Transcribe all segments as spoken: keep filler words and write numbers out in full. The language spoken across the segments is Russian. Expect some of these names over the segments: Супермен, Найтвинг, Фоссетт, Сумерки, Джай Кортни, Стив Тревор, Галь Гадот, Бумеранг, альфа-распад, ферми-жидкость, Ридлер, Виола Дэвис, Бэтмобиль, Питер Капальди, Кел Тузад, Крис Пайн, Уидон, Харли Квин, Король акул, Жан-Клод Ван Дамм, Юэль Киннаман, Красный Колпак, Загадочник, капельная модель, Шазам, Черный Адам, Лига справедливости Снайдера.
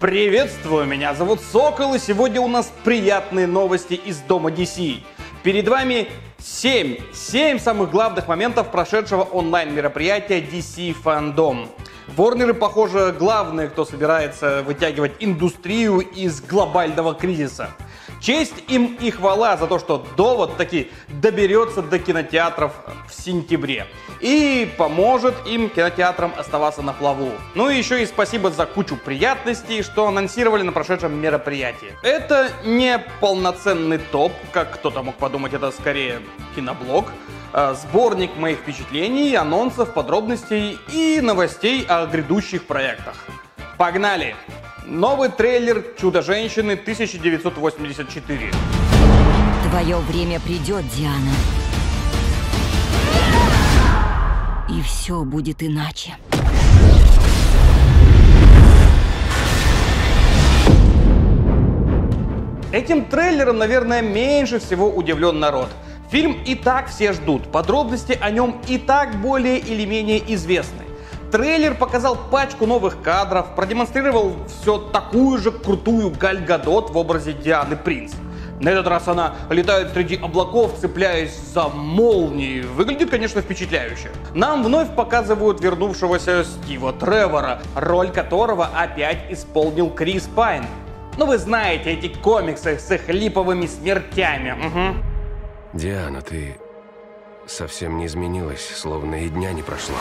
Приветствую, меня зовут Сокол, и сегодня у нас приятные новости из дома ди си. Перед вами семь, семь самых главных моментов прошедшего онлайн-мероприятия ди си FanDome. Ворнеры, похоже, главные, кто собирается вытягивать индустрию из глобального кризиса. Честь им и хвала за то, что «Довод» таки доберется до кинотеатров в сентябре. И поможет им, кинотеатрам, оставаться на плаву. Ну и еще и спасибо за кучу приятностей, что анонсировали на прошедшем мероприятии. Это не полноценный топ, как кто-то мог подумать, это скорее киноблог. Сборник моих впечатлений, анонсов, подробностей и новостей о грядущих проектах. Погнали! Новый трейлер «Чудо-Женщины тысяча девятьсот восемьдесят четыре». Твое время придет, Диана. И все будет иначе. Этим трейлером, наверное, меньше всего удивлен народ. Фильм и так все ждут, подробности о нем и так более или менее известны. Трейлер показал пачку новых кадров, продемонстрировал все такую же крутую Галь Гадот в образе Дианы Принц. На этот раз она летает среди облаков, цепляясь за молнии. Выглядит, конечно, впечатляюще. Нам вновь показывают вернувшегося Стива Тревора, роль которого опять исполнил Крис Пайн. Ну вы знаете, эти комиксы с их липовыми смертями. Угу. Диана, ты совсем не изменилась, словно и дня не прошло.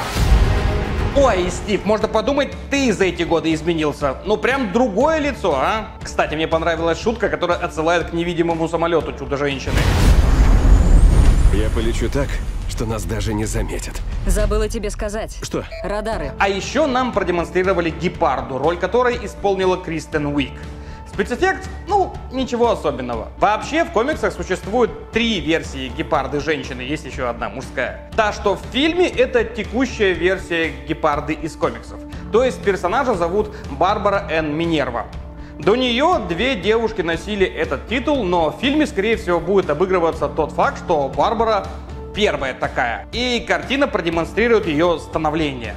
Ой, Стив, можно подумать, ты за эти годы изменился. Ну прям другое лицо, а? Кстати, мне понравилась шутка, которая отсылает к невидимому самолету Чудо-Женщины. Я полечу так, что нас даже не заметят. Забыла тебе сказать. Что? Радары. А еще нам продемонстрировали гепарду, роль которой исполнила Кристен Уиг. Спецэффект? Ну, ничего особенного. Вообще, в комиксах существует три версии гепарды-женщины, есть еще одна мужская. Та, что в фильме, это текущая версия гепарды из комиксов. То есть персонажа зовут Барбара Энн Минерва. До нее две девушки носили этот титул, но в фильме, скорее всего, будет обыгрываться тот факт, что Барбара первая такая. И картина продемонстрирует ее становление.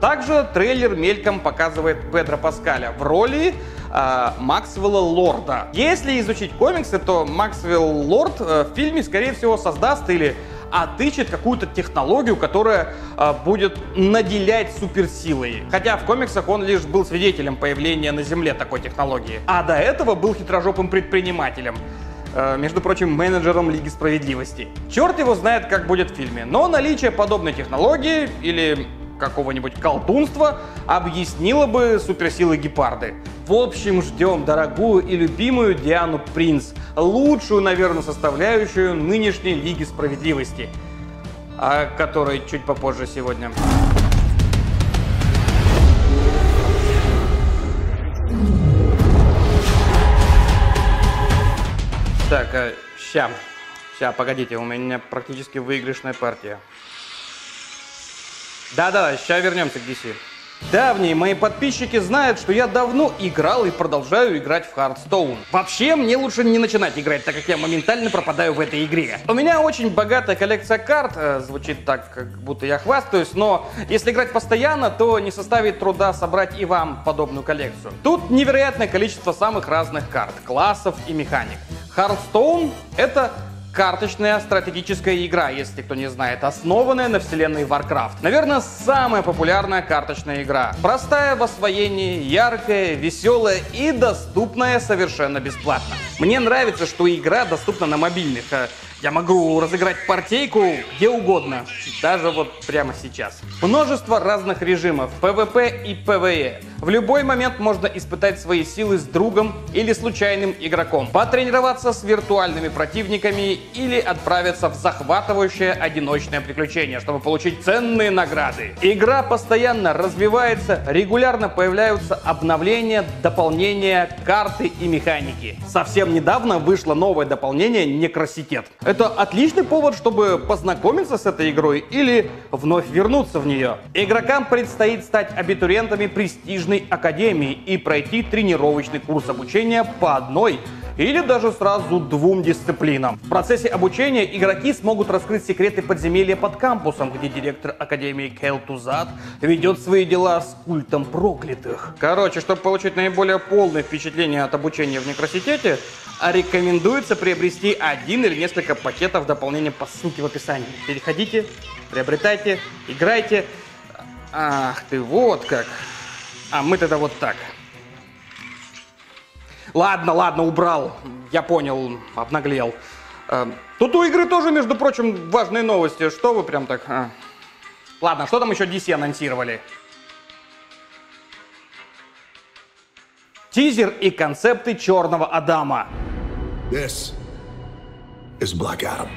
Также трейлер мельком показывает Педро Паскаля в роли э, Максвелла Лорда. Если изучить комиксы, то Максвелл Лорд э, в фильме, скорее всего, создаст или отыщет какую-то технологию, которая э, будет наделять суперсилой. Хотя в комиксах он лишь был свидетелем появления на Земле такой технологии. А до этого был хитрожопым предпринимателем. Между прочим, менеджером Лиги Справедливости. Черт его знает, как будет в фильме. Но наличие подобной технологии или какого-нибудь колдунства объяснило бы суперсилы гепарды. В общем, ждем дорогую и любимую Диану Принц, лучшую, наверное, составляющую нынешней Лиги Справедливости, о которой чуть попозже сегодня. Так, а, ща, ща, погодите, у меня практически выигрышная партия. Да-да, сейчас вернемся к ди си. Давние мои подписчики знают, что я давно играл и продолжаю играть в Hearthstone. Вообще, мне лучше не начинать играть, так как я моментально пропадаю в этой игре. У меня очень богатая коллекция карт, э, звучит так, как будто я хвастаюсь, но если играть постоянно, то не составит труда собрать и вам подобную коллекцию. Тут невероятное количество самых разных карт, классов и механик. Hearthstone — это карточная стратегическая игра, если кто не знает, основанная на вселенной Warcraft. Наверное, самая популярная карточная игра. Простая в освоении, яркая, веселая и доступная совершенно бесплатно. Мне нравится, что игра доступна на мобильных. Я могу разыграть партейку где угодно, даже вот прямо сейчас. Множество разных режимов, PvP и PvE. В любой момент можно испытать свои силы с другом или случайным игроком, потренироваться с виртуальными противниками или отправиться в захватывающее одиночное приключение, чтобы получить ценные награды. Игра постоянно развивается, регулярно появляются обновления, дополнения, карты и механики. Совсем недавно вышло новое дополнение «Некроситет». Это отличный повод, чтобы познакомиться с этой игрой или вновь вернуться в нее. Игрокам предстоит стать абитуриентами престижной академии и пройти тренировочный курс обучения по одной или даже сразу двум дисциплинам. В процессе обучения игроки смогут раскрыть секреты подземелья под кампусом, где директор Академии Кел Тузад ведет свои дела с культом проклятых. Короче, чтобы получить наиболее полное впечатление от обучения в Некроситете, рекомендуется приобрести один или несколько пакетов дополнения по ссылке в описании. Переходите, приобретайте, играйте. Ах ты, вот как. А мы тогда вот так. Ладно, ладно, убрал. Я понял, обнаглел. Тут у игры тоже, между прочим, важные новости. Что вы прям так... А. Ладно, что там еще ди си анонсировали? Тизер и концепты Черного Адама. This is Black Adam.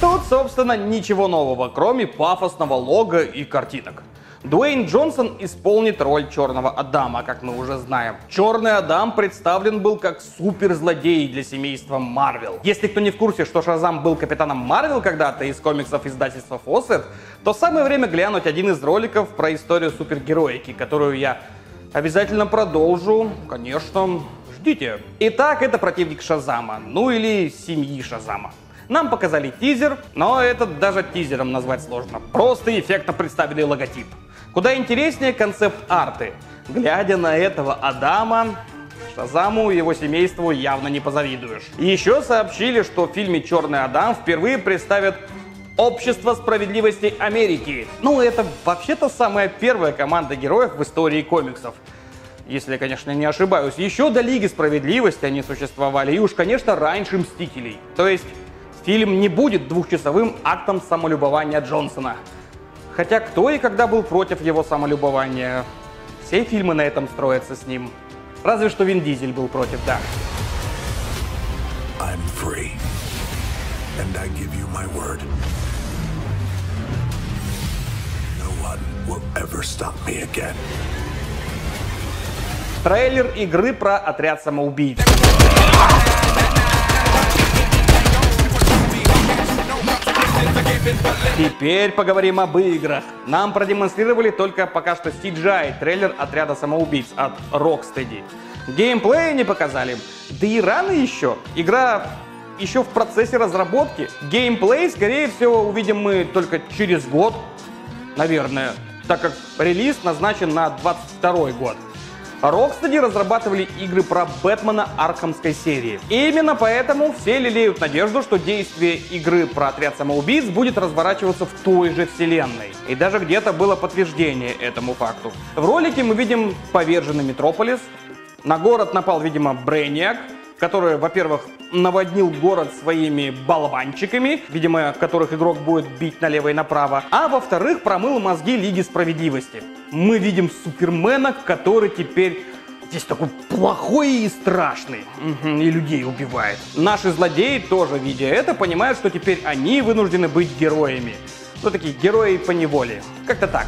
Тут, собственно, ничего нового, кроме пафосного лого и картинок. Дуэйн Джонсон исполнит роль Черного Адама, как мы уже знаем. Черный Адам представлен был как суперзлодей для семейства Марвел. Если кто не в курсе, что Шазам был капитаном Марвел когда-то из комиксов издательства Фоссетт, то самое время глянуть один из роликов про историю супергероики, которую я обязательно продолжу, конечно, ждите. Итак, это противник Шазама, ну или семьи Шазама. Нам показали тизер, но этот даже тизером назвать сложно. Просто эффектно представили логотип. Куда интереснее концепт-арты. Глядя на этого Адама, Шазаму и его семейству явно не позавидуешь. Еще сообщили, что в фильме «Черный Адам» впервые представят Общество справедливости Америки. Ну, это вообще-то самая первая команда героев в истории комиксов. Если я, конечно, не ошибаюсь. Еще до Лиги Справедливости они существовали. И уж, конечно, раньше Мстителей. То есть... фильм не будет двухчасовым актом самолюбования Джонсона. Хотя кто и когда был против его самолюбования? Все фильмы на этом строятся с ним. Разве что Вин Дизель был против, да. I'm free, and I give you my word. No one will ever stop me again. Трейлер игры про отряд самоубийц. Теперь поговорим об играх. Нам продемонстрировали только пока что си джи ай, трейлер отряда самоубийц от Rocksteady. Геймплея не показали. Да и рано еще. Игра еще в процессе разработки. Геймплей, скорее всего, увидим мы только через год, наверное, так как релиз назначен на двадцать второй год. Rocksteady разрабатывали игры про Бэтмена Аркхамской серии. И именно поэтому все лелеют надежду, что действие игры про отряд самоубийц будет разворачиваться в той же вселенной. И даже где-то было подтверждение этому факту. В ролике мы видим поверженный Метрополис. На город напал, видимо, Брейниак, который, во-первых, наводнил город своими болванчиками, видимо, которых игрок будет бить налево и направо, а во-вторых, промыл мозги Лиги Справедливости. Мы видим Супермена, который теперь здесь такой плохой и страшный, и людей убивает. Наши злодеи тоже, видя это, понимают, что теперь они вынуждены быть героями. Ну, такие герои по неволе. Как-то так.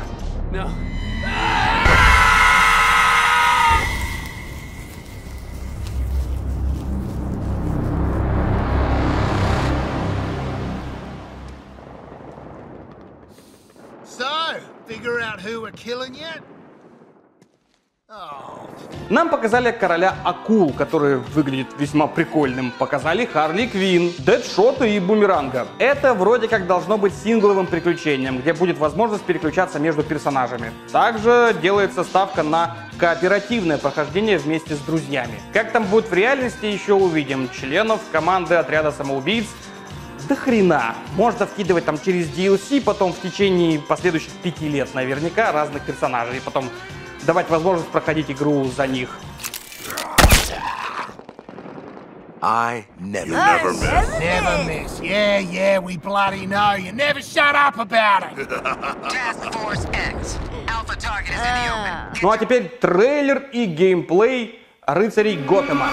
Нам показали Короля акул, который выглядит весьма прикольным. Показали Харли Квин, Дэдшота и Бумеранга. Это вроде как должно быть сингловым приключением, где будет возможность переключаться между персонажами. Также делается ставка на кооперативное прохождение вместе с друзьями. Как там будет в реальности, еще увидим. Членов команды отряда самоубийц до хрена. Можно вкидывать там через ди эл си, потом в течение последующих пяти лет наверняка разных персонажей, и потом давать возможность проходить игру за них. I never, never miss. Never miss. Yeah, yeah, we bloody know. You never shut up about it. Task Force X. Alpha target is in the open. Ну а теперь трейлер и геймплей рыцарей Готэма.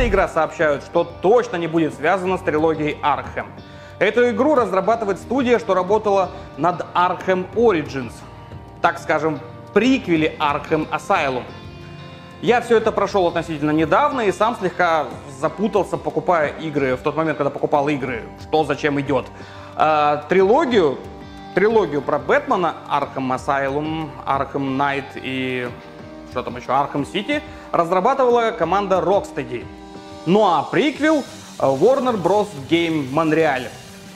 Игра, сообщают, что точно не будет связана с трилогией Arkham. Эту игру разрабатывает студия, что работала над Arkham Origins. Так скажем, приквеле Arkham Asylum. Я все это прошел относительно недавно и сам слегка запутался, покупая игры в тот момент, когда покупал игры, что зачем идет. Э, трилогию, трилогию про Бэтмена, Arkham Asylum, Arkham Knight и что там еще, Arkham City, разрабатывала команда Rocksteady. Ну а приквел Warner Bros. Game Montreal.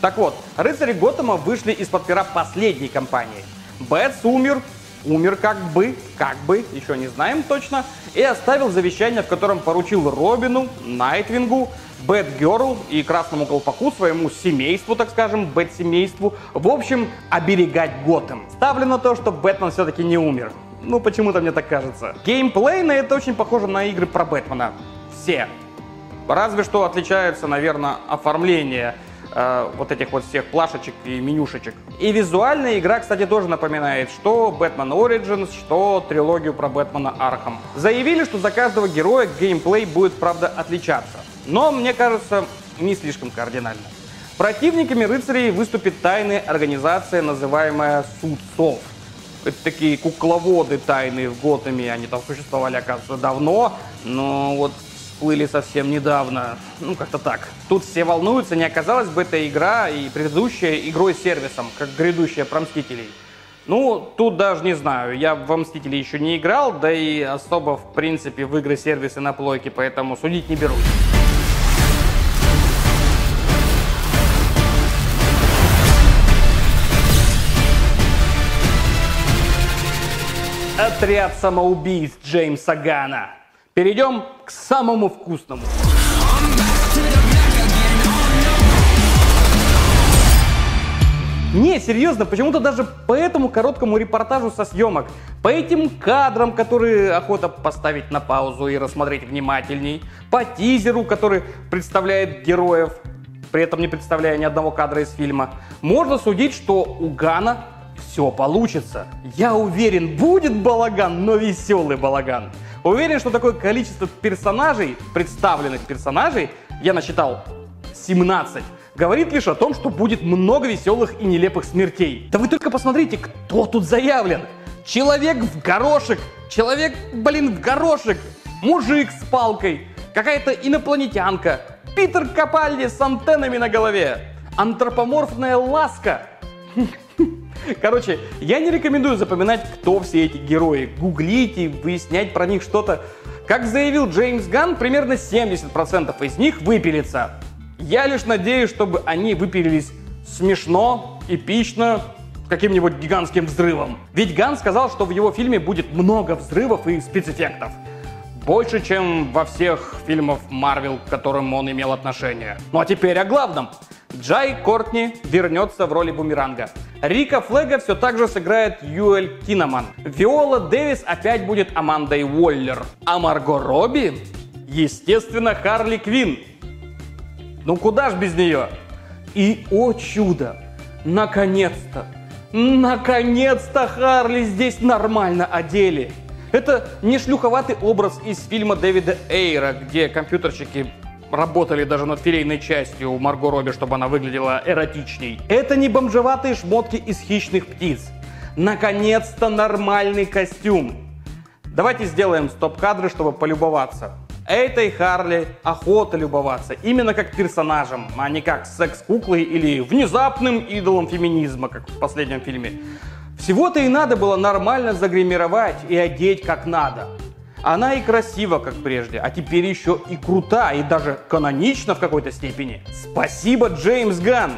Так вот, рыцари Готэма вышли из-под пера последней кампании. Бэтс умер. Умер как бы, как бы, еще не знаем точно, и оставил завещание, в котором поручил Робину, Найтвингу, Бэтгерл и Красному Колпаку, своему семейству, так скажем, Бэт-семейству, в общем, оберегать Готэм. Ставлю на то, что Бэтмен все-таки не умер. Ну, почему-то мне так кажется. Геймплей на это очень похоже на игры про Бэтмена. Все. Разве что отличаются, наверное, оформление э, вот этих вот всех плашечек и менюшечек. И визуальная игра, кстати, тоже напоминает, что Бэтмен Origins, что трилогию про Бэтмена Архам. Заявили, что за каждого героя геймплей будет, правда, отличаться. Но, мне кажется, не слишком кардинально. Противниками рыцарей выступит тайная организация, называемая Суд Сов. Это такие кукловоды тайные в Готэме, они там существовали, оказывается, давно, но вот всплыли совсем недавно. Ну, как-то так. Тут все волнуются, не оказалась бы эта игра и предыдущая игрой-сервисом, как грядущая про Мстителей. Ну, тут даже не знаю, я во Мстители еще не играл, да и особо, в принципе, в игры-сервисы на плойке, поэтому судить не берусь. Отряд самоубийц Джеймса Гана. Перейдем к самому вкусному. Не, серьезно, почему-то даже по этому короткому репортажу со съемок, по этим кадрам, которые охота поставить на паузу и рассмотреть внимательней, по тизеру, который представляет героев, при этом не представляя ни одного кадра из фильма, можно судить, что у Гана все получится. Я уверен, будет балаган, но веселый балаган. Уверен, что такое количество персонажей, представленных персонажей, я насчитал семнадцать, говорит лишь о том, что будет много веселых и нелепых смертей. Да вы только посмотрите, кто тут заявлен. Человек в горошек, человек, блин, в горошек, мужик с палкой, какая-то инопланетянка, Питер Капальди с антеннами на голове, антропоморфная ласка. Короче, я не рекомендую запоминать, кто все эти герои, гуглить и выяснять про них что-то. Как заявил Джеймс Ган, примерно семьдесят процентов из них выпилится. Я лишь надеюсь, чтобы они выпилились смешно, эпично, каким-нибудь гигантским взрывом. Ведь Ган сказал, что в его фильме будет много взрывов и спецэффектов. Больше, чем во всех фильмах Марвел, к которым он имел отношение. Ну а теперь о главном. Джай Кортни вернется в роли Бумеранга. Рика Флега все так же сыграет Юэль Киннаман. Виола Дэвис опять будет Амандой Уоллер. А Марго Робби? Естественно, Харли Квин. Ну куда ж без нее? И, о чудо, наконец-то, наконец-то Харли здесь нормально одели. Это не шлюховатый образ из фильма Дэвида Эйра, где компьютерщики работали даже над филейной частью у Марго Робби, чтобы она выглядела эротичней. Это не бомжеватые шмотки из «Хищных птиц». Наконец-то нормальный костюм. Давайте сделаем стоп-кадры, чтобы полюбоваться. Этой Харли охота любоваться, именно как персонажем, а не как секс-куклой или внезапным идолом феминизма, как в последнем фильме. Всего-то и надо было нормально загримировать и одеть как надо. Она и красива, как прежде, а теперь еще и крута, и даже канонична в какой-то степени. Спасибо, Джеймс Ган!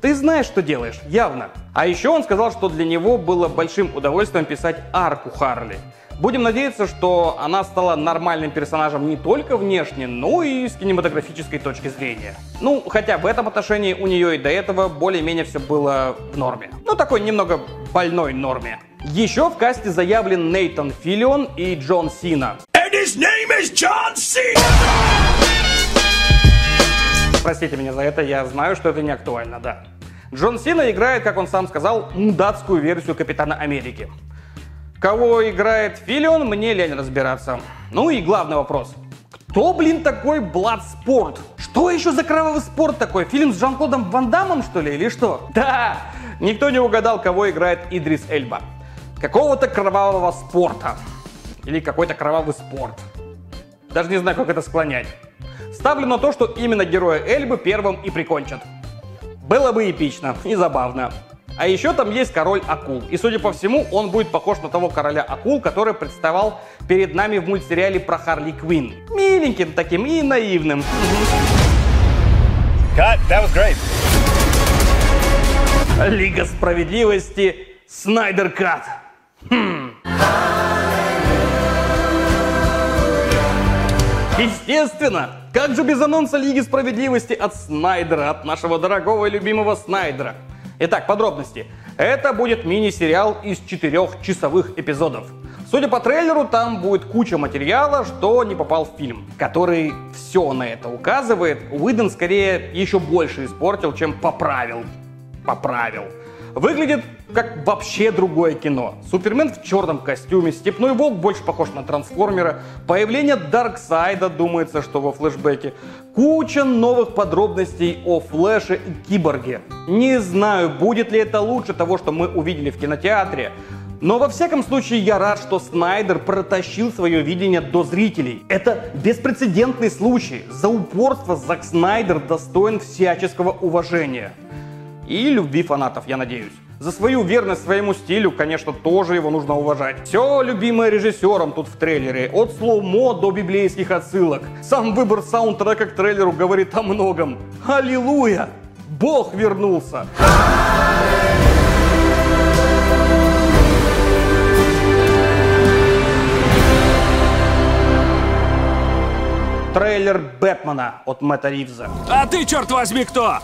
Ты знаешь, что делаешь, явно. А еще он сказал, что для него было большим удовольствием писать арку Харли. Будем надеяться, что она стала нормальным персонажем не только внешне, но и с кинематографической точки зрения. Ну, хотя в этом отношении у нее и до этого более-менее все было в норме. Ну, такой немного больной норме. Еще в касте заявлен Нейтан Филлион и Джон Сина. And his name is John Cena. Простите меня за это, я знаю, что это не актуально, да. Джон Сина играет, как он сам сказал, мудацкую версию Капитана Америки. Кого играет Филлион, мне лень разбираться. Ну и главный вопрос. Кто, блин, такой Бладспорт? Что еще за кровавый спорт такой? Фильм с Жан-Клодом Ван Даммом, что ли, или что? Да, никто не угадал, кого играет Идрис Эльба. какого-то кровавого спорта. Или какой-то кровавый спорт. Даже не знаю, как это склонять. Ставлю на то, что именно героя Эльбы первым и прикончат. Было бы эпично и забавно. А еще там есть король акул. И, судя по всему, он будет похож на того короля акул, который представал перед нами в мультсериале про Харли Квин. Миленьким таким и наивным. God, that was great. Лига Справедливости. Снайдер Кат. Хм. Естественно! Как же без анонса Лиги Справедливости от Снайдера, от нашего дорогого и любимого Снайдера? Итак, подробности. Это будет мини-сериал из четырех часовых эпизодов. Судя по трейлеру, там будет куча материала, что не попал в фильм, который все на это указывает. Уидон скорее еще больше испортил, чем поправил. Поправил. Выглядит как вообще другое кино. Супермен в черном костюме, Степной Волк больше похож на Трансформера, появление Дарксайда, думается, что во флешбеке, куча новых подробностей о Флэше и Киборге. Не знаю, будет ли это лучше того, что мы увидели в кинотеатре, но во всяком случае я рад, что Снайдер протащил свое видение до зрителей. Это беспрецедентный случай. За упорство Зак Снайдер достоин всяческого уважения. И любви фанатов, я надеюсь. За свою верность своему стилю, конечно, тоже его нужно уважать. Все любимое режиссером тут в трейлере, от слоумо до библейских отсылок. Сам выбор саундтрека к трейлеру говорит о многом. Аллилуйя! Бог вернулся! Трейлер Бэтмена от Мэтта Ривза. А ты, черт возьми, кто?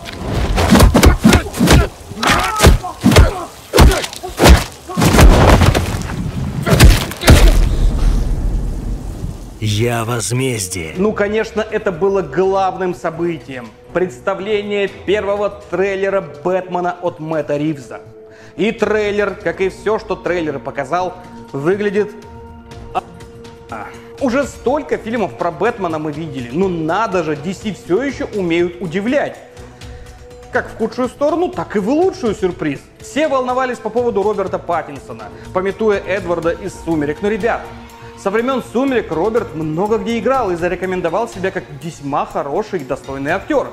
Я возмездие. Ну, конечно, это было главным событием. Представление первого трейлера Бэтмена от Мэтта Ривза. И трейлер, как и все, что трейлер показал, выглядит... А. Уже столько фильмов про Бэтмена мы видели. Ну надо же, ди си все еще умеют удивлять. Как в худшую сторону, так и в лучшую сюрприз. Все волновались по поводу Роберта Паттинсона, памятуя Эдварда из «Сумерек». Но, ребят, со времен «Сумерек» Роберт много где играл и зарекомендовал себя как весьма хороший и достойный актер.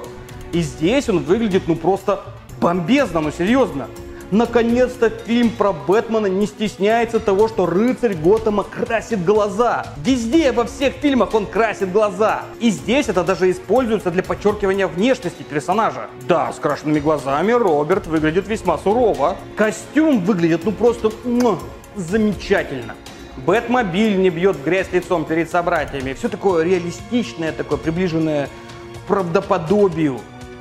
И здесь он выглядит ну просто бомбезно, ну серьезно. Наконец-то фильм про Бэтмена не стесняется того, что рыцарь Готэма красит глаза. Везде, во всех фильмах он красит глаза. И здесь это даже используется для подчеркивания внешности персонажа. Да, с крашенными глазами Роберт выглядит весьма сурово. Костюм выглядит ну просто мух, замечательно. Бэтмобиль не бьет в грязь лицом перед собратьями. Все такое реалистичное, такое приближенное к правдоподобию.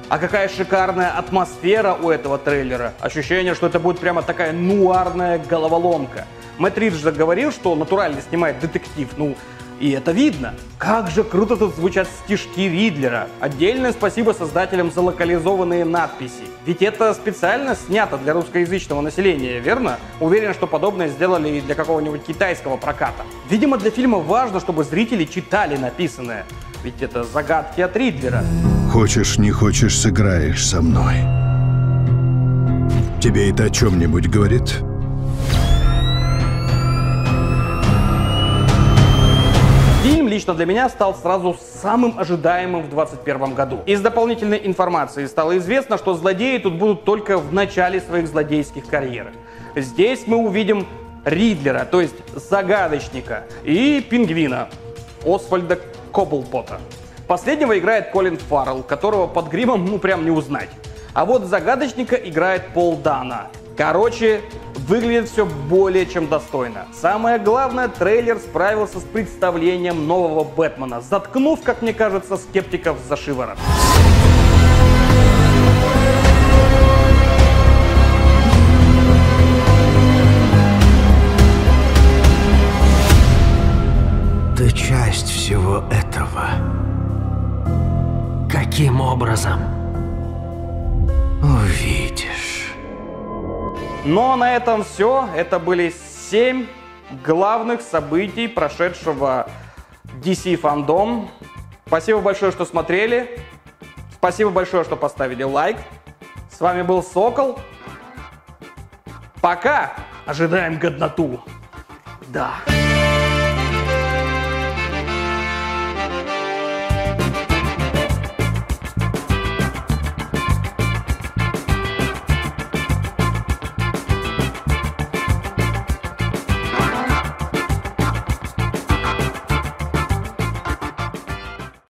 А какая шикарная атмосфера у этого трейлера. Ощущение, что это будет прямо такая нуарная головоломка. Мэтт Ривз же говорил, что натурально снимает детектив. Ну, и это видно. Как же круто тут звучат стишки Ридлера. Отдельное спасибо создателям за локализованные надписи. Ведь это специально снято для русскоязычного населения, верно? Уверен, что подобное сделали и для какого-нибудь китайского проката. Видимо, для фильма важно, чтобы зрители читали написанное. Ведь это загадки от Ридлера. Хочешь, не хочешь, сыграешь со мной. Тебе это о чем-нибудь говорит? Фильм лично для меня стал сразу самым ожидаемым в двадцать первом году. Из дополнительной информации стало известно, что злодеи тут будут только в начале своих злодейских карьер. Здесь мы увидим Ридлера, то есть Загадочника, и Пингвина, Освальда Кобблпота. Последнего играет Колин Фаррелл, которого под гримом ну прям не узнать. А вот Загадочника играет Пол Дана. Короче, выглядит все более чем достойно. Самое главное, трейлер справился с представлением нового Бэтмена, заткнув, как мне кажется, скептиков за шиворот. Ты часть всего этого. Каким образом? Увидишь. Но на этом все. Это были семь главных событий прошедшего ди си FanDome. Спасибо большое, что смотрели. Спасибо большое, что поставили лайк. С вами был Сокол. Пока! Ожидаем годноту. Да.